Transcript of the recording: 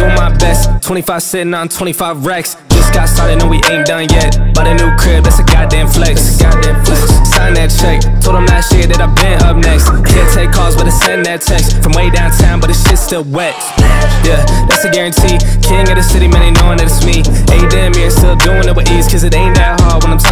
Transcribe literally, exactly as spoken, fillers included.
do my best. Twenty-five sitting on twenty-five racks. Just got started and we ain't done yet. Bought a new crib, that's a goddamn flex. That's a goddamn flex. Sign that check. Told him last year that I've been up next. Can't take calls, but I send that text from way downtown, but the shit's still wet. Yeah, that's a guarantee. King of the city, man, they knowing that it's me. Hey, damn, you're still doing it with ease, cause it ain't that hard when I'm talking.